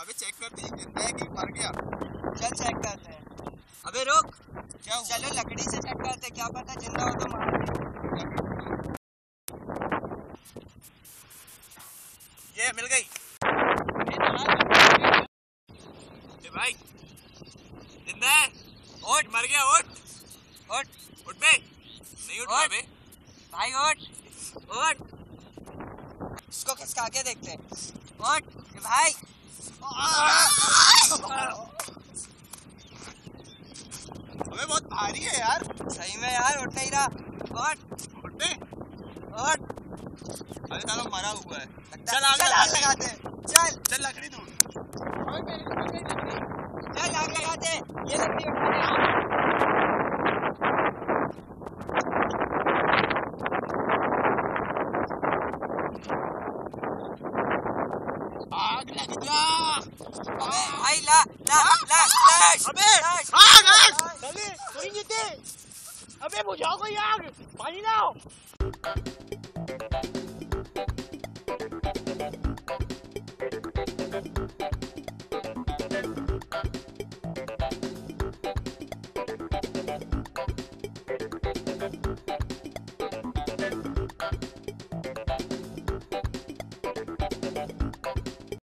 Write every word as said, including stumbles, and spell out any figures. अबे चेक कर दी कितना है कि मर गया। चल चेक करते हैं। अबे रुक, क्या हुआ? चलो लकड़ी से चेक करते हैं, क्या पता जिंदा हो तो मार दे। ये मिल गई। ये भाई जिंदा है। उठ, मर गया। उठ उठ उठ बे। नहीं उठ बे भाई, उठ उठ। इसको खिसका के देखते हैं। उठ भाई। अबे बहुत भारी है यार, सही में यार, उठ नहीं रहा। उठ उठ उठ। अरे साला मरा हुआ है। चल आग लगाते हैं। चल चल लकड़ी दूर। चल आग लगाते हैं। ये लकड़ी उठाते हैं। आग लग जा। अबे भाई ला ला ला। अबे आग आग चले थोड़ी जीते। अबे बुझाओ कोई आग, पानी लाओ।